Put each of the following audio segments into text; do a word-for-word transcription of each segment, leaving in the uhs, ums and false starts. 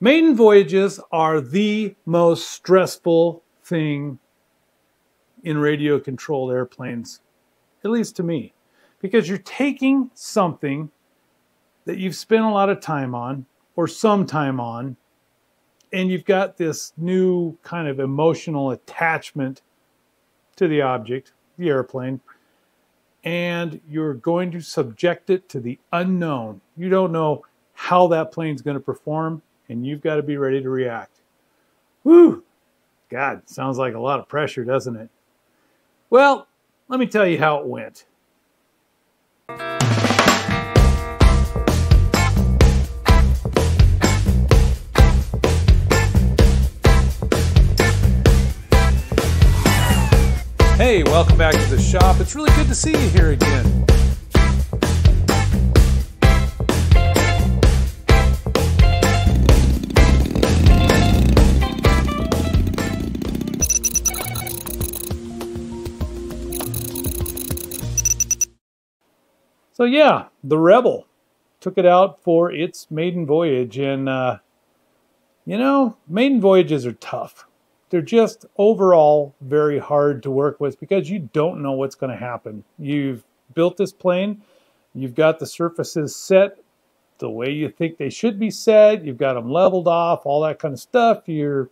Maiden voyages are the most stressful thing in radio-controlled airplanes, at least to me, because you're taking something that you've spent a lot of time on, or some time on, and you've got this new kind of emotional attachment to the object, the airplane, and you're going to subject it to the unknown. You don't know how that plane's going to perform, and you've got to be ready to react. Whew! God, sounds like a lot of pressure, doesn't it? Well, let me tell you how it went. Hey, welcome back to the shop. It's really good to see you here again. So yeah, the Rebel took it out for its maiden voyage, and uh, you know, maiden voyages are tough. They're just overall very hard to work with because you don't know what's going to happen. You've built this plane, you've got the surfaces set the way you think they should be set, you've got them leveled off, all that kind of stuff. You're,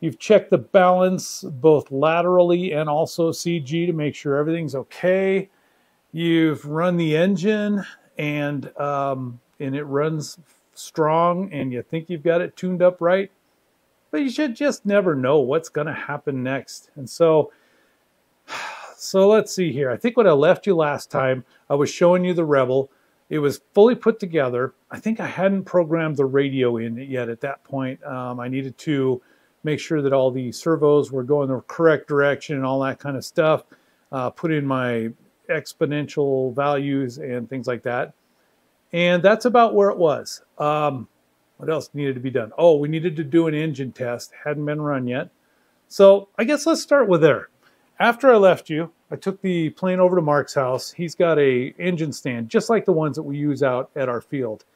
you've checked the balance both laterally and also C G to make sure everything's okay. You've run the engine, and um, and it runs strong, and you think you've got it tuned up right, but you should just never know what's going to happen next. And so, so let's see here. I think when I left you last time, I was showing you the Rebel. It was fully put together. I think I hadn't programmed the radio in it yet at that point. Um, I needed to make sure that all the servos were going the correct direction and all that kind of stuff. Uh, put in my exponential values and things like that, and that's about where it was. Um, what else needed to be done? Oh, we needed to do an engine test. Hadn't been run yet, so I guess let's start with there. After I left you, I took the plane over to Mark's house. He's got a engine stand just like the ones that we use out at our field,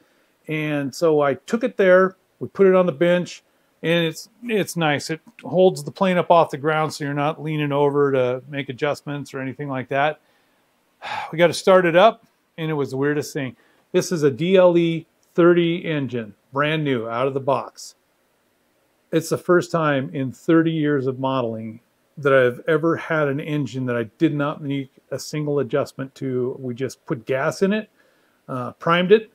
and so I took it there. We put it on the bench, and it's it's nice. It holds the plane up off the ground, so you're not leaning over to make adjustments or anything like that. We got to start it up, and it was the weirdest thing. This is a D L E thirty engine, brand new, out of the box. It's the first time in thirty years of modeling that I've ever had an engine that I did not make a single adjustment to. We just put gas in it, uh, primed it,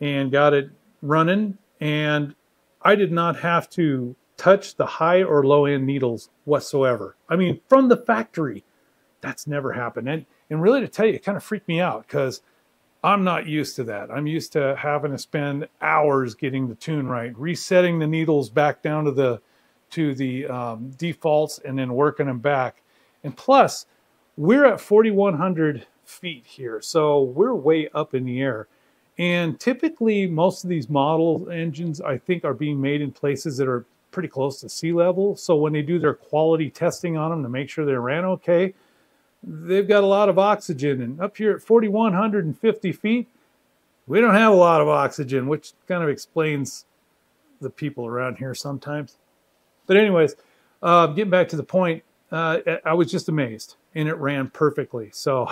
and got it running. And I did not have to touch the high or low end needles whatsoever. I mean, from the factory, that's never happened. And And really, to tell you, it kind of freaked me out because I'm not used to that. I'm used to having to spend hours getting the tune right, resetting the needles back down to the to the um, defaults, and then working them back. And plus, we're at forty-one hundred feet here, so we're way up in the air. And typically, most of these model engines, I think, are being made in places that are pretty close to sea level. So when they do their quality testing on them to make sure they ran okay, they've got a lot of oxygen, and up here at forty-one fifty feet, we don't have a lot of oxygen, which kind of explains the people around here sometimes. But anyways, uh, getting back to the point, uh, I was just amazed, and it ran perfectly. So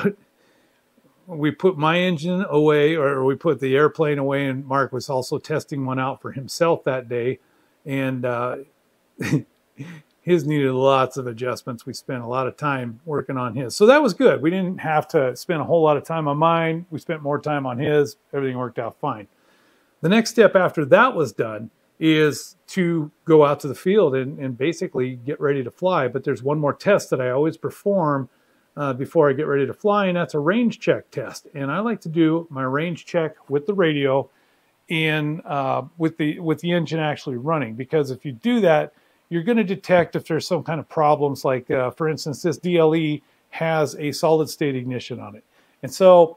we put my engine away, or we put the airplane away, and Mark was also testing one out for himself that day, and uh, his needed lots of adjustments. We spent a lot of time working on his. So that was good. We didn't have to spend a whole lot of time on mine. We spent more time on his. Everything worked out fine. The next step after that was done is to go out to the field and, and basically get ready to fly. But there's one more test that I always perform uh, before I get ready to fly, and that's a range check test. And I like to do my range check with the radio in uh, with the with the engine actually running, because if you do that, you're going to detect if there's some kind of problems. Like, uh, for instance, this D L E has a solid-state ignition on it. And so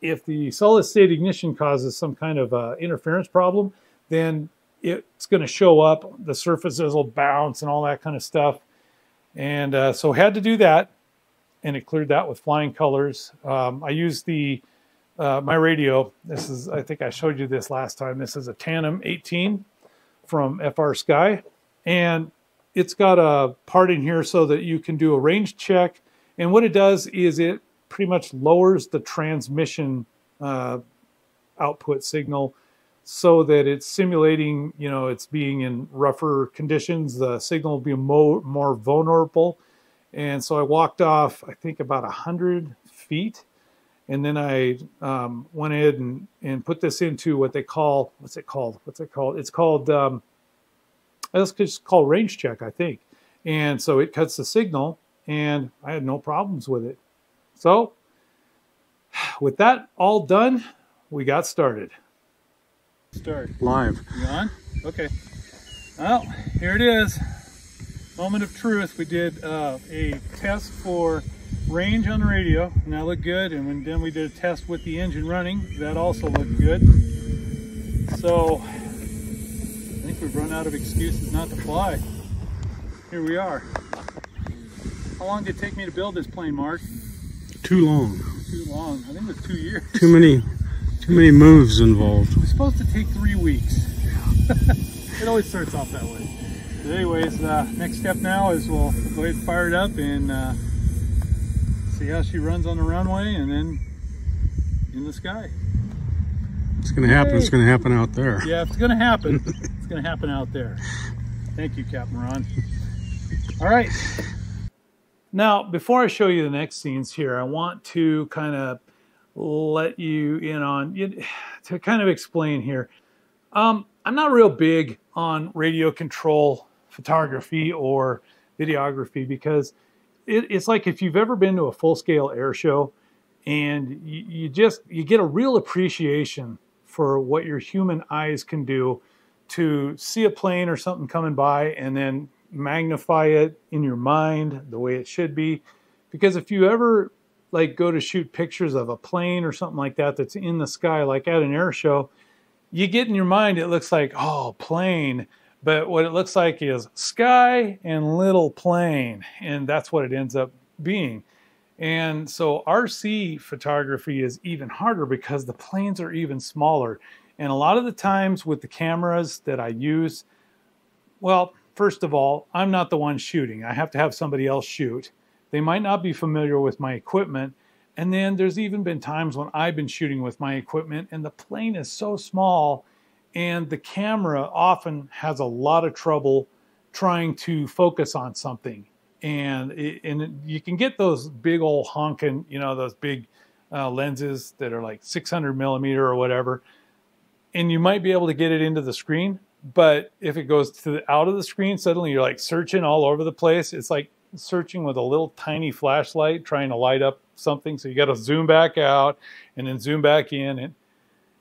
if the solid-state ignition causes some kind of uh, interference problem, then it's going to show up. The surfaces will bounce and all that kind of stuff. And uh, so I had to do that, and it cleared that with flying colors. Um, I used the uh, my radio. This is, I think I showed you this last time. This is a Tandem eighteen. from F R Sky, and it's got a part in here so that you can do a range check. And what it does is it pretty much lowers the transmission uh, output signal so that it's simulating, you know, it's being in rougher conditions. The signal will be more, more vulnerable. And so I walked off, I think, about one hundred feet. And then I um, went in and, and put this into what they call, what's it called? What's it called? It's called, um, let's just call range check, I think. And so it cuts the signal, and I had no problems with it. So with that all done, we got started. Start. Live. You on? Okay. Well, here it is. Moment of truth. We did uh, a test for range on the radio, and that looked good, and when, then we did a test with the engine running. That also looked good. So I think we've run out of excuses not to fly. Here we are. How long did it take me to build this plane, Mark? Too long. Too long. I think it was two years. Too many, too many moves involved. It was supposed to take three weeks. It always starts off that way. But anyways, uh, next step now is we'll go ahead and fire it up and uh, see how she runs on the runway and then in the sky. It's gonna happen. Hey. It's gonna happen out there. Yeah, if it's gonna happen, it's gonna happen out there. Thank you, Captain Ron. All right. Now, before I show you the next scenes here, I want to kind of let you in on, to kind of explain here. Um, I'm not real big on radio control photography or videography because it, it's like if you've ever been to a full-scale air show and you, you just, you get a real appreciation for what your human eyes can do to see a plane or something coming by and then magnify it in your mind the way it should be. Because if you ever like go to shoot pictures of a plane or something like that that's in the sky, like at an air show, you get in your mind it looks like, oh, plane, but what it looks like is sky and little plane, and that's what it ends up being. And so R C photography is even harder because the planes are even smaller. And a lot of the times with the cameras that I use, well, first of all, I'm not the one shooting. I have to have somebody else shoot. They might not be familiar with my equipment. And then there's even been times when I've been shooting with my equipment and the plane is so small and the camera often has a lot of trouble trying to focus on something. And, it, and it, you can get those big old honking, you know, those big uh, lenses that are like six hundred millimeter or whatever. And you might be able to get it into the screen. But if it goes to the, out of the screen, suddenly you're like searching all over the place. It's like searching with a little tiny flashlight trying to light up something. So you got to zoom back out and then zoom back in. And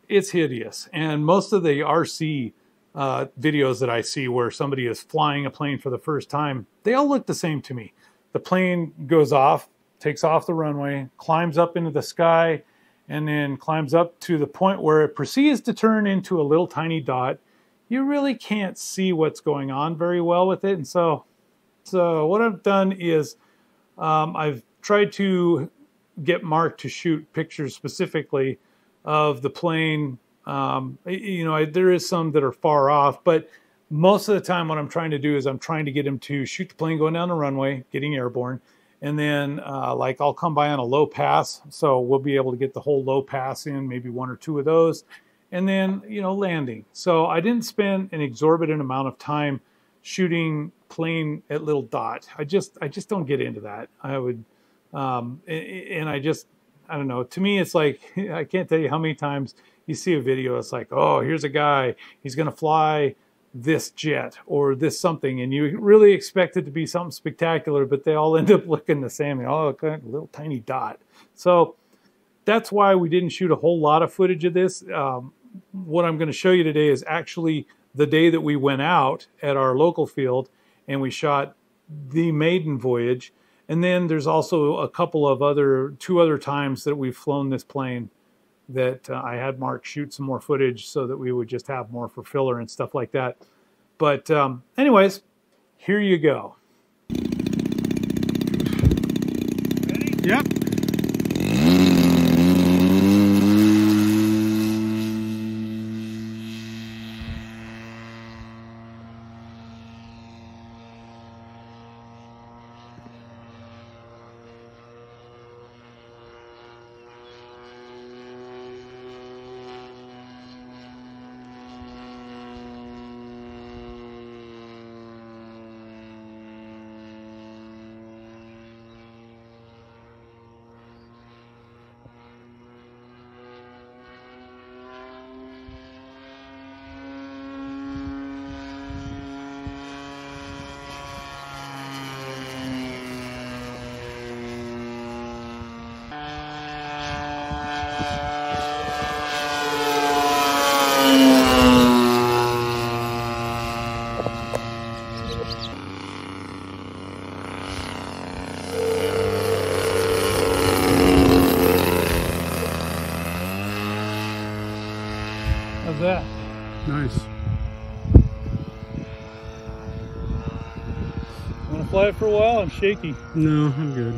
it's hideous. And most of the R C uh, videos that I see where somebody is flying a plane for the first time, they all look the same to me. The plane goes off, takes off the runway, climbs up into the sky, and then climbs up to the point where it proceeds to turn into a little tiny dot. You really can't see what's going on very well with it. And so, so what I've done is um, I've tried to get Mark to shoot pictures specifically of the plane. Um, you know, I, there is some that are far off, but most of the time what I'm trying to do is I'm trying to get him to shoot the plane going down the runway, getting airborne. And then uh, like I'll come by on a low pass. So we'll be able to get the whole low pass in, maybe one or two of those. And then, you know, landing. So I didn't spend an exorbitant amount of time shooting plane at little dot. I just, I just don't get into that. I would, um, and I just, I don't know. To me, it's like, I can't tell you how many times you see a video. It's like, oh, here's a guy. He's going to fly this jet or this something. And you really expect it to be something spectacular, but they all end up looking the same. They all look like a little tiny dot. So that's why we didn't shoot a whole lot of footage of this. Um, what I'm going to show you today is actually the day that we went out at our local field and we shot the maiden voyage. And then there's also a couple of other, two other times that we've flown this plane that uh, I had Mark shoot some more footage so that we would just have more for filler and stuff like that. But um, anyways, here you go. Ready? Yep. fly it for a while? I'm shaky. No, I'm good.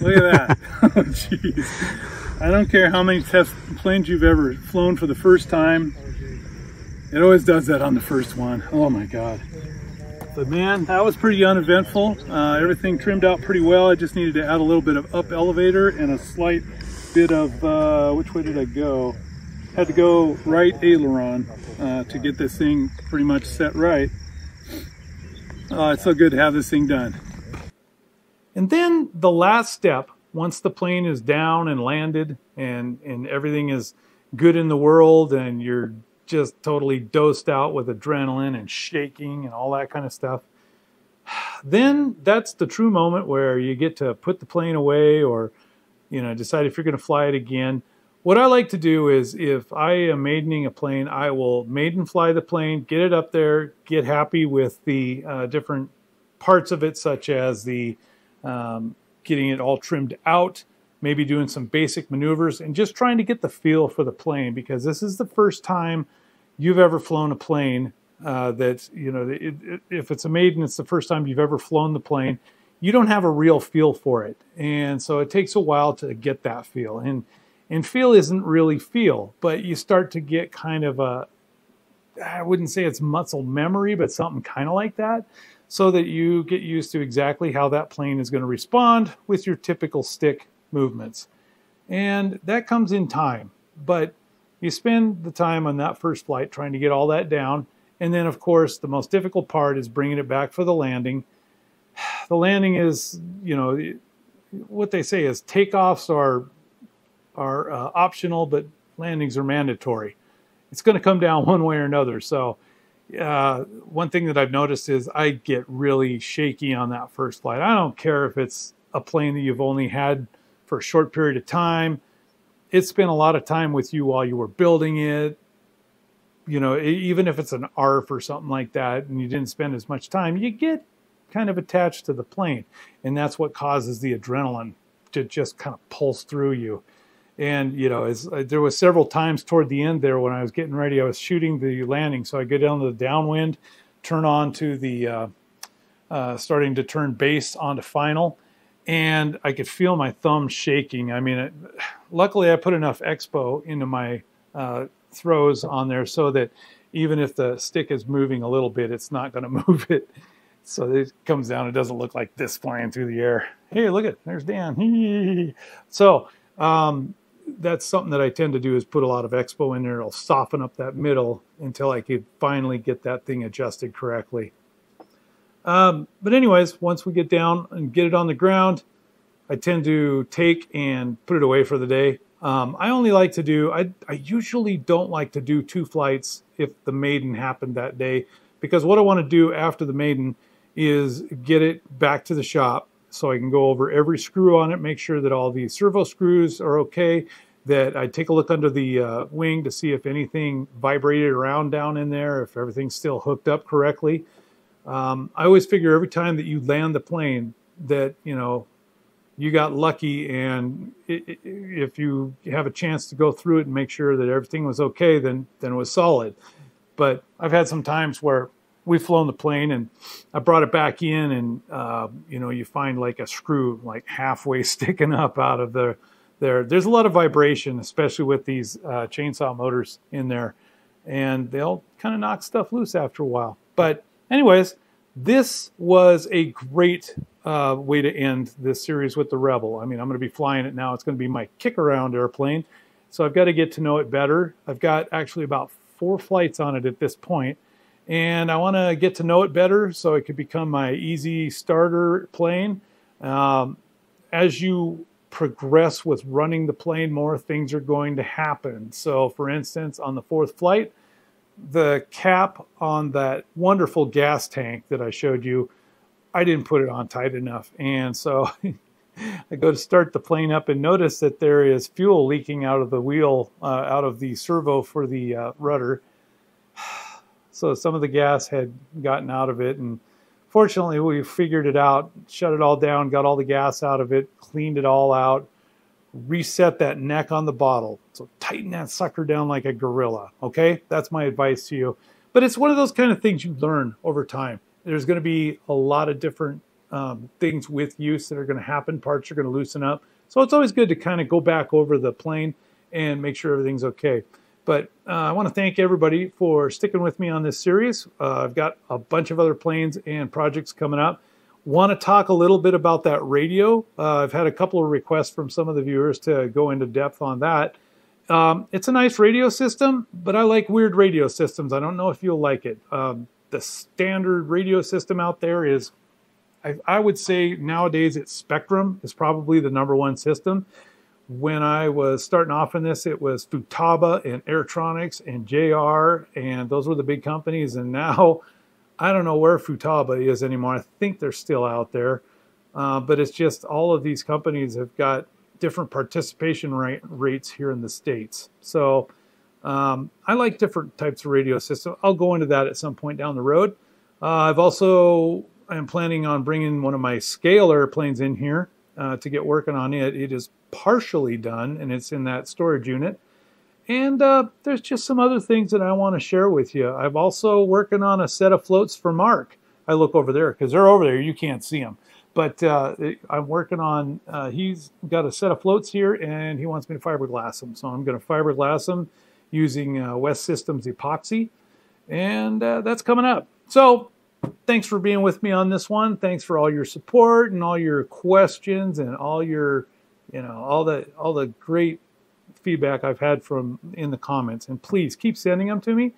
Look at that. Oh, jeez. I don't care how many test planes you've ever flown for the first time. It always does that on the first one. Oh my God. But man, that was pretty uneventful. Uh, everything trimmed out pretty well. I just needed to add a little bit of up elevator and a slight bit of, uh, which way did I go? Had to go right aileron uh, to get this thing pretty much set right. Uh, it's so good to have this thing done. And then the last step, once the plane is down and landed and, and everything is good in the world and you're just totally dosed out with adrenaline and shaking and all that kind of stuff, then that's the true moment where you get to put the plane away or, you know, decide if you're going to fly it again. What I like to do is if I am maidening a plane, I will maiden fly the plane, get it up there, get happy with the uh, different parts of it, such as the Um, getting it all trimmed out, maybe doing some basic maneuvers, and just trying to get the feel for the plane, because this is the first time you've ever flown a plane uh, that, you know, it, it, if it's a maiden, it's the first time you've ever flown the plane. You don't have a real feel for it. And so it takes a while to get that feel. And, and feel isn't really feel, but you start to get kind of a, I wouldn't say it's muscle memory, but something kind of like that, so that you get used to exactly how that plane is going to respond with your typical stick movements. And that comes in time, but you spend the time on that first flight trying to get all that down. And then, of course, the most difficult part is bringing it back for the landing. The landing is, you know, what they say is takeoffs are, are uh, optional, but landings are mandatory. It's going to come down one way or another. So Uh, one thing that I've noticed is I get really shaky on that first flight. I don't care if it's a plane that you've only had for a short period of time. It spent a lot of time with you while you were building it. You know, even if it's an A R F or something like that and you didn't spend as much time, you get kind of attached to the plane. And that's what causes the adrenaline to just kind of pulse through you. And, you know, as, uh, there was several times toward the end there when I was getting ready, I was shooting the landing. So I go down to the downwind, turn on to the, uh, uh, starting to turn base onto final. And I could feel my thumb shaking. I mean, it, luckily I put enough expo into my uh, throws on there so that even if the stick is moving a little bit, it's not going to move it. So it comes down. It doesn't look like this flying through the air. Hey, look at, there's Dan. So, um, that's something that I tend to do, is put a lot of expo in there. It'll soften up that middle until I could finally get that thing adjusted correctly. Um, but anyways, once we get down and get it on the ground, I tend to take and put it away for the day. Um, I only like to do, I, I usually don't like to do two flights if the maiden happened that day, because what I want to do after the maiden is get it back to the shop, so I can go over every screw on it, make sure that all the servo screws are okay, that I take a look under the uh, wing to see if anything vibrated around down in there, if everything's still hooked up correctly. Um, I always figure every time that you land the plane that, you know, you got lucky, and it, it, if you have a chance to go through it and make sure that everything was okay, then, then it was solid. But I've had some times where we've flown the plane and I brought it back in and, uh, you know, you find like a screw like halfway sticking up out of the, there. There's a lot of vibration, especially with these uh, chainsaw motors in there, and they'll kind of knock stuff loose after a while. But anyways, this was a great uh, way to end this series with the Rebel. I mean, I'm going to be flying it now. It's going to be my kick around airplane. So I've got to get to know it better. I've got actually about four flights on it at this point. And I want to get to know it better so it could become my easy starter plane. Um, as you progress with running the plane more, things are going to happen. So, for instance, on the fourth flight, the cap on that wonderful gas tank that I showed you, I didn't put it on tight enough. And so I go to start the plane up and notice that there is fuel leaking out of the wheel, uh, out of the servo for the uh, rudder. So some of the gas had gotten out of it, and fortunately we figured it out, shut it all down, got all the gas out of it, cleaned it all out, reset that neck on the bottle. So tighten that sucker down like a gorilla, okay? That's my advice to you. But it's one of those kind of things you learn over time. There's going to be a lot of different um, things with use that are going to happen. Parts are going to loosen up. So it's always good to kind of go back over the plane and make sure everything's okay. But uh, I want to thank everybody for sticking with me on this series. Uh, I've got a bunch of other planes and projects coming up. Want to talk a little bit about that radio. Uh, I've had a couple of requests from some of the viewers to go into depth on that. Um, it's a nice radio system, but I like weird radio systems. I don't know if you'll like it. Um, the standard radio system out there is, I, I would say nowadays it's Spectrum is probably the number one system. When I was starting off in this, it was Futaba and Airtronics and J R, and those were the big companies, and now I don't know where Futaba is anymore. I think they're still out there. Uh, but it's just all of these companies have got different participation rate, rates here in the States. So um, I like different types of radio systems. I'll go into that at some point down the road. Uh, I've also, I'm planning on bringing one of my scale airplanes in here uh, to get working on it. It is partially done, and it's in that storage unit. And uh, there's just some other things that I want to share with you. I'm also working on a set of floats for Mark. I look over there because they're over there. You can't see them. But uh, I'm working on, uh, he's got a set of floats here, and he wants me to fiberglass them. So I'm going to fiberglass them using uh, West Systems epoxy. And uh, that's coming up. So thanks for being with me on this one. Thanks for all your support and all your questions and all your, you know, all the, all the great feedback I've had from in the comments, and please keep sending them to me.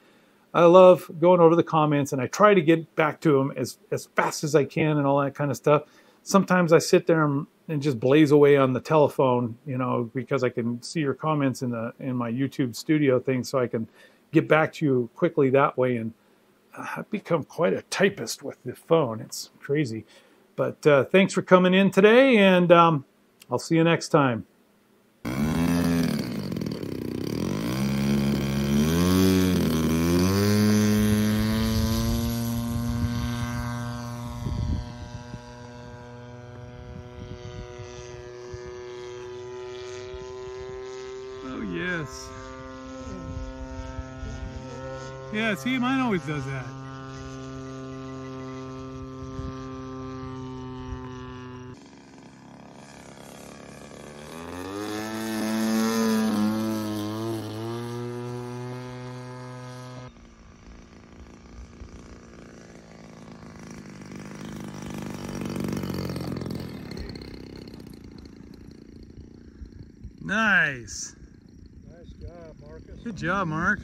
I love going over the comments, and I try to get back to them as, as fast as I can and all that kind of stuff. Sometimes I sit there and, and just blaze away on the telephone, you know, because I can see your comments in the in my YouTube studio thing, so I can get back to you quickly that way. And I've become quite a typist with the phone. It's crazy. But uh, thanks for coming in today, and um, I'll see you next time. Yeah, see, mine always does that. Nice. Nice job, Marcus. Good job, Mark.